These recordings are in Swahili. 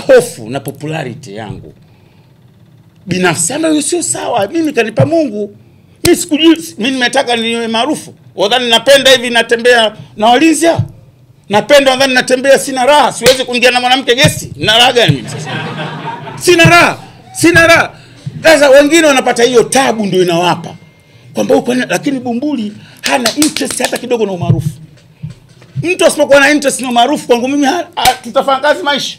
hofu na popularity yangu binafsi ambayo sio sawa. Mimi kanipa Mungu. Hii sikujui mimi nimetaka niwe maarufu. Wadhani napenda hivi natembea na walinzi. Napenda wadhani natembea sina raha. Siwezi kuingia na mwanamke gesti. Na raha gani mimi sasa? Sina raha. Sina raha. Sasa wengine wanapata hiyo tabu ndio inawapa. Kwamba uko lakini Bumbuli hana interest hata kidogo na umaarufu. Mtu asipokuwa na interest na umaarufu kwangu mimi tutafanya kazi maisha.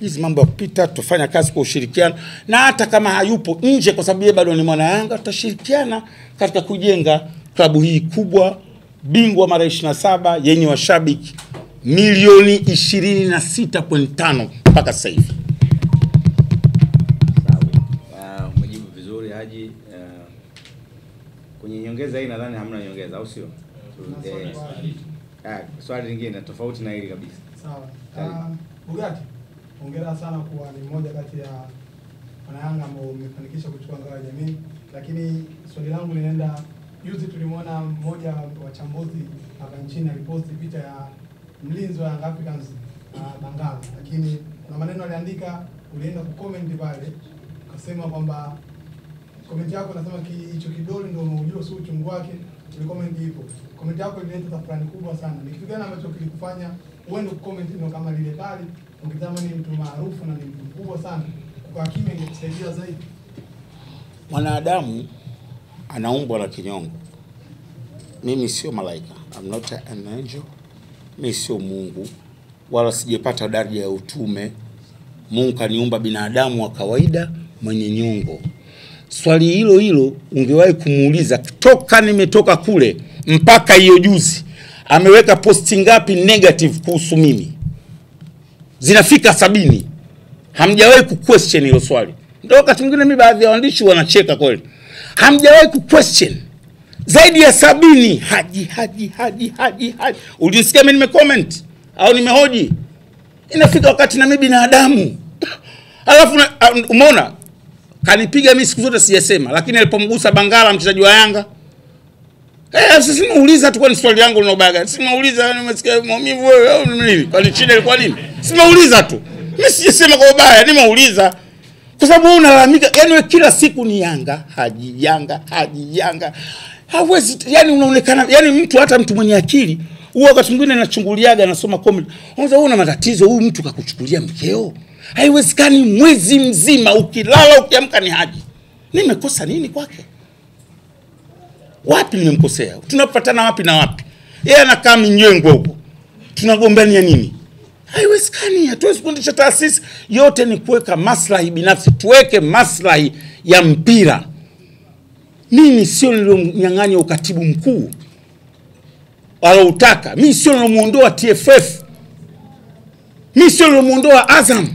Hizi mambo ya kupita, tutafanya kazi kwa ushirikiano na hata kama hayupo nje kwa sababu yeye bado ni mwana Yanga, tutashirikiana katika kujenga klabu hii kubwa bingwa mara 27 yenye washabiki milioni 26.5 mpaka sasa hivi. Sawa. Umejibu vizuri Haji. Kwenye nyongeza hii nadhani hamna nyongeza au sio? Swali lingine tofauti na hili kabisa. Sawa. Bugatti. Hongera sana kuwa ni mmoja kati ya wanayanga ambao umefanikisha kuchukua ngazi ya jamii, lakini swali langu linaenda juzi tulimuona mmoja wa wachambuzi hapa nchini aliposti picha ya mlinzi wa Young Africans Bangala, lakini kuna maneno aliandika ulienda kucomment pale akasema kwamba comment yako nasema hicho kidole ndio unajua sio uchungu wake, ulicomment hivyo. Comment yako ilileta tafrani kubwa sana. Ni kitu gani ambacho kilikufanya uende kucomment ndio kama lile pale? Ukitama ni mtu maarufu na ni mtu mkubwa sana. Kwa kimya ingekusaidia zaidi. Mwanadamu anaumbwa na kinyongo. Mimi sio malaika. I'm not an angel. Mimi sio Mungu. Wala sijepata daraja ya utume. Mungu kaniumba binadamu wa kawaida mwenye nyongo. Swali hilo ungewahi kumuuliza kutoka nimetoka kule mpaka hiyo juzi. Ameweka posti ngapi negative kuhusu mimi? Zinafika 70. Hamjawahi ku-question hilo swali. Ndio wakati mwingine mimi baadhi ya waandishi wanacheka kweli. Hamjawahi ku-question. Zaidi ya 70 haji. Ulisikia mimi nimecomment au nimehoji? Inafika wakati na mimi binadamu. Alafu umeona kanipiga mimi siku zote sijasema, lakini alipomgusa Bangala mchezaji wa Yanga sisi muuliza tu kwa ni swali yangu linobaga. Sisi muuliza nimesikia maumivu wewe au nini? Kwa ni chini ilikuwa nini? Sisi muuliza tu. Mimi sijisema kwa ubaya, nimeuliza. Kwa sababu wewe unalalamika, yani wewe kila siku ni Yanga, Haji Yanga. Hawezi yani unaonekana yani mtu hata mtu mwenye akili, huwa wakati mwingine anachunguliaga anasoma comment. Unaweza wewe una matatizo huyu mtu kakuchukulia mkeo. Haiwezekani mwezi mzima ukilala ukiamka ni Haji. Nimekosa nini kwake? Wapi nimemkosea? Tunapatana wapi na wapi? Yeye anakaa Minyengwe huko. Tunagombania nini? Haiwezekani. Hatuwezi kuendesha taasisi yote ni kuweka maslahi binafsi. Tuweke maslahi ya mpira. Mimi sio niliyomnyang'anya ukatibu mkuu waloutaka. Mimi sio nilomuondoa TFF. Mimi sio nilomuondoa Azam.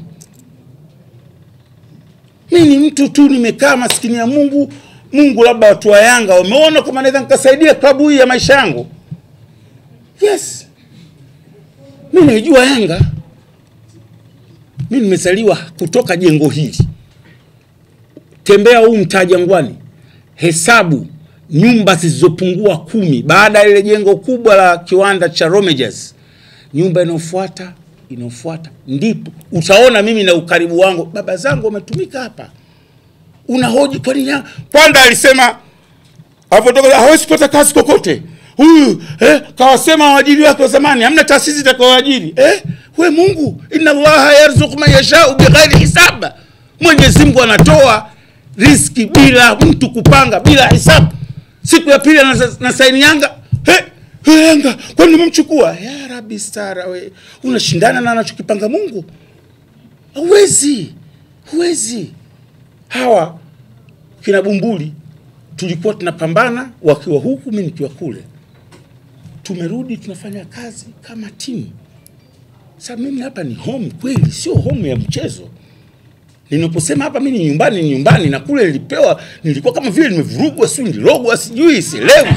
Mimi ni mtu tu nimekaa maskini ya Mungu. Mungu labda watu wa Yanga wameona kama naweza nikasaidia klabu hii ya maisha yangu. Yes. Mimi najua Yanga. Mimi nimezaliwa kutoka jengo hili. Tembea huu mtaa Jangwani. Hesabu nyumba zisizopungua 10 baada ya ile jengo kubwa la kiwanda cha Romagers. Nyumba inofuata. Ndipo utaona mimi na ukaribu wangu. Baba zangu wametumika hapa. Unahoji kwa nini Panda alisema alipotoka hawezi kupata kazi kokote. Huyu kawasema waajiri wako zamani hamna taasisi itakayoajiri. We Mungu inna Allaha yarzuqu man yasha'u bighairi hisab. Mwenyezi Mungu anatoa riski bila mtu kupanga bila hisabu. Siku ya pili na saini Yanga. Yanga kwa nini umemchukua? Ya Rabbi stara we. Unashindana na anachokipanga Mungu? Huwezi. Hawa kina Bumbuli tulikuwa tunapambana wakiwa huku mimi nikiwa kule. Tumerudi tunafanya kazi kama timu. Sasa mimi hapa ni home kweli, sio home ya mchezo. Ninaposema hapa mimi ni nyumbani na kule nilipewa nilikuwa kama vile nimevurugwa sio nilirogwa sijui sielewi.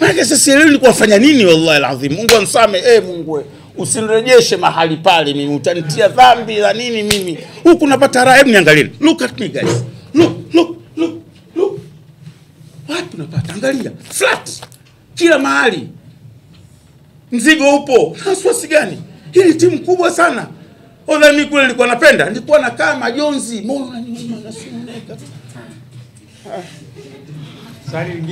Maana sasa leo nilikuwa nafanya nini wallahi alazim. Mungu amsame, Mungu wewe. Usinirejeshe mahali pale mimi, utanitia dhambi la nini mimi. Huku napata raha, hebu niangalie. Look at me guys. Look. Wapi napata? Angalia. Flat. Kila mahali. Mzigo upo. Haswasi gani? Hii ni timu kubwa sana. Oda mimi kule nilikuwa napenda, nilikuwa nakaa majonzi. Mbona unaniona nasununeka? Sari